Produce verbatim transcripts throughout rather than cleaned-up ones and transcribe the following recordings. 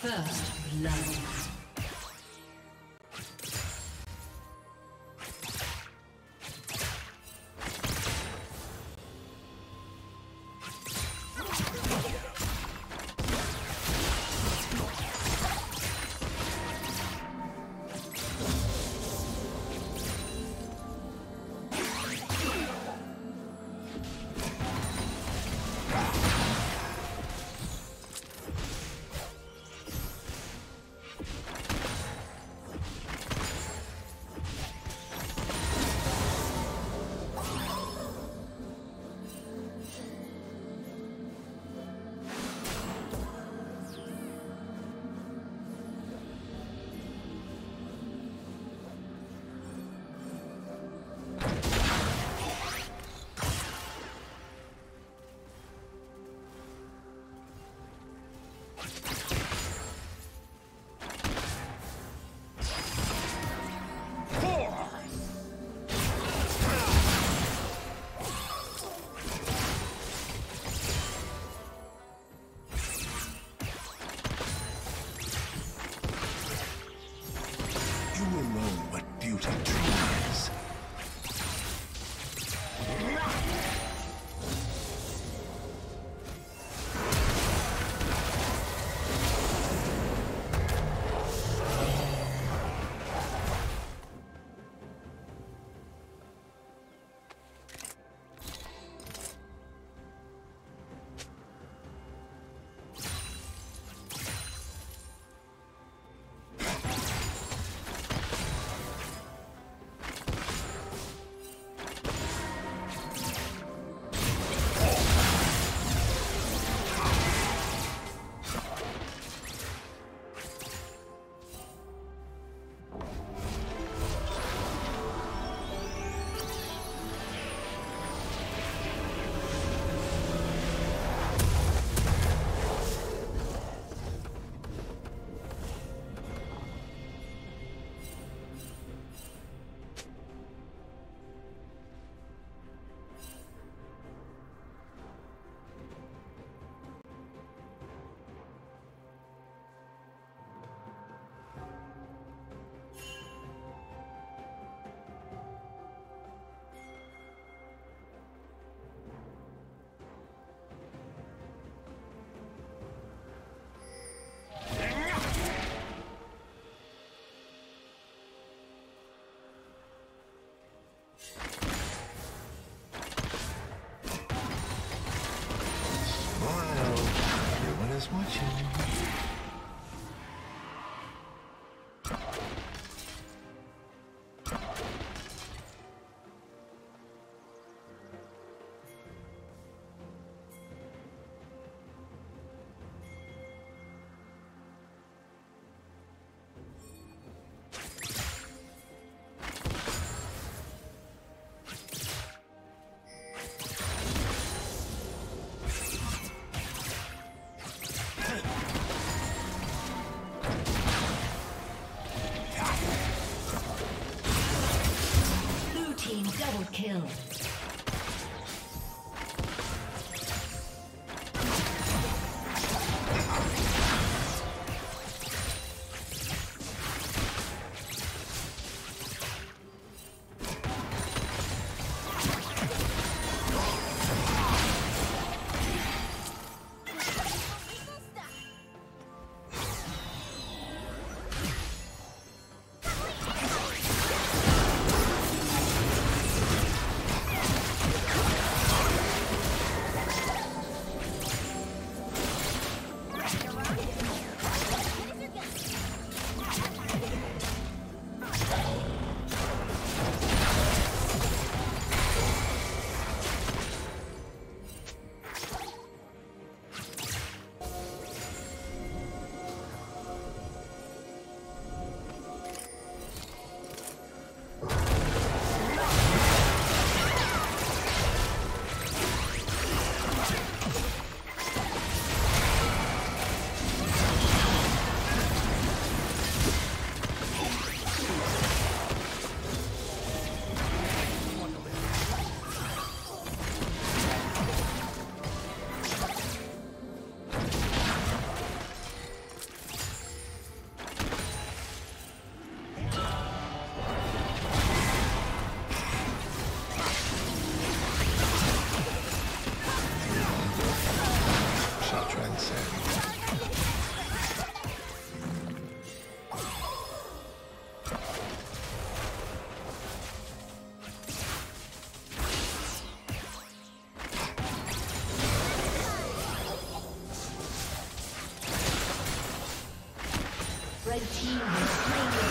First love. Kill. Red team has slain the dragon.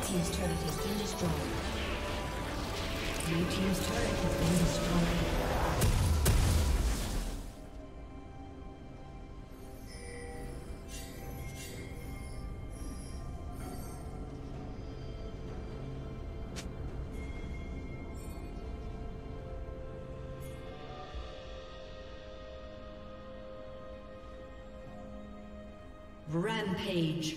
Team's turret has been destroyed. Blue team's turret has been destroyed. Rampage.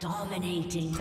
Dominating.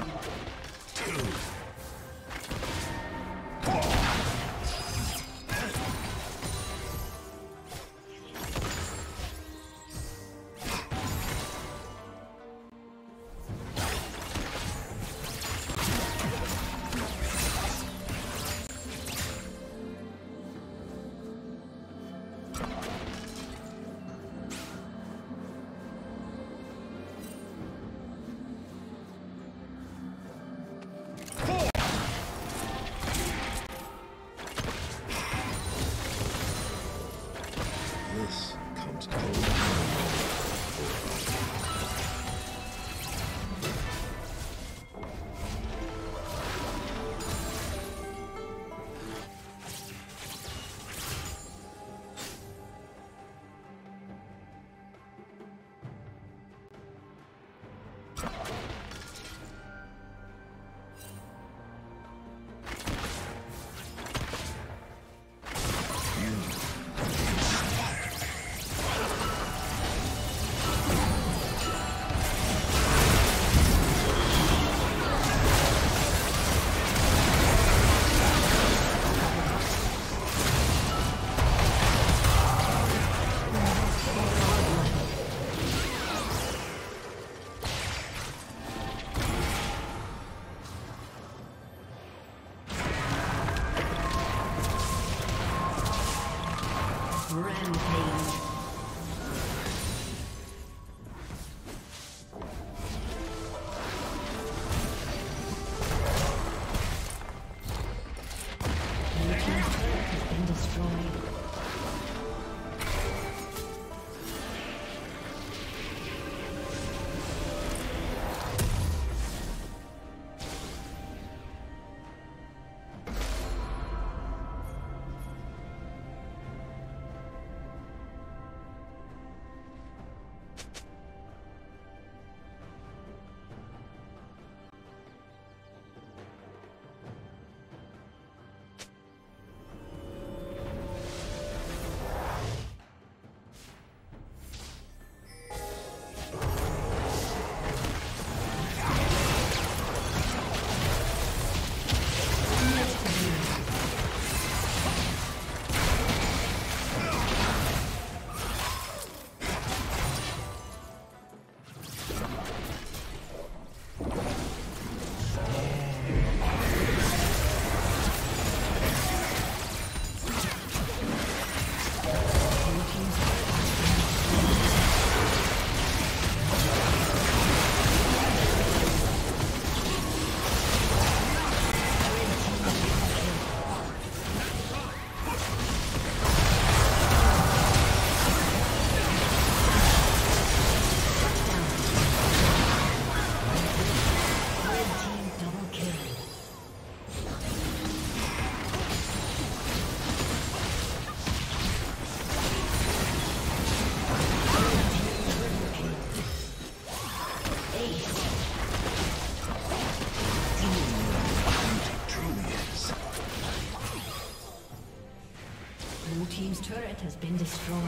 team's turret has been destroyed.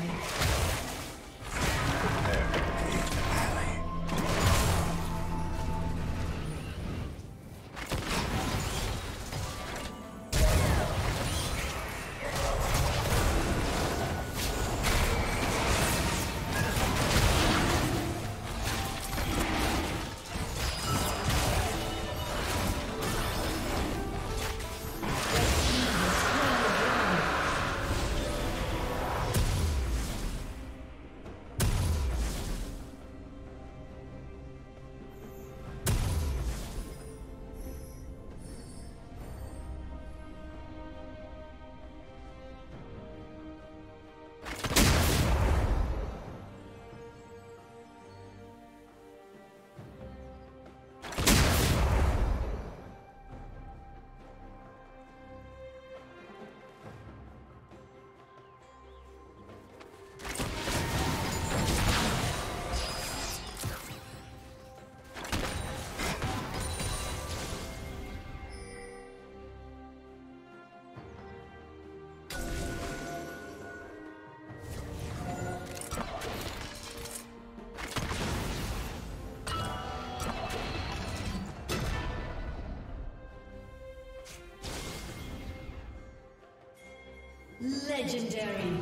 Legendary.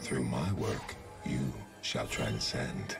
Through my work, you shall transcend.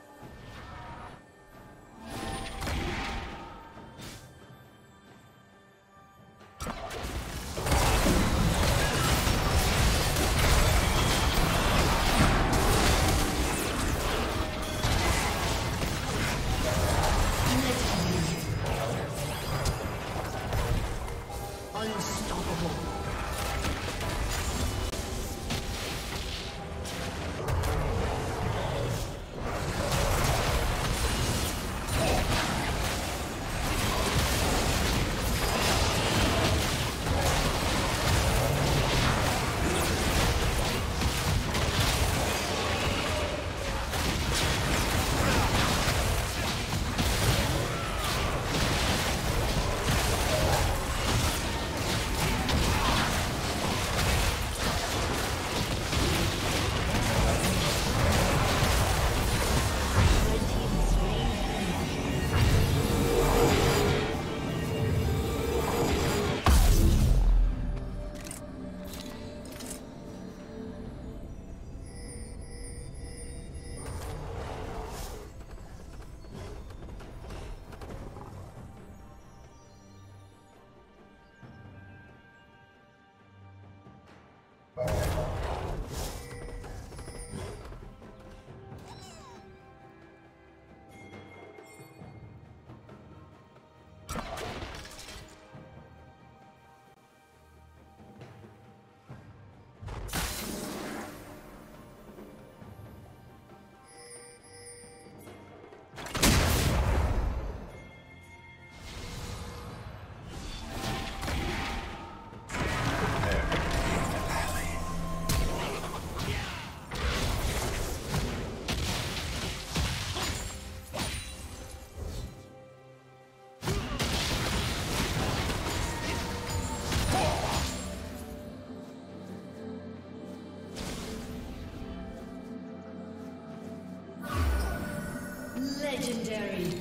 Legendary.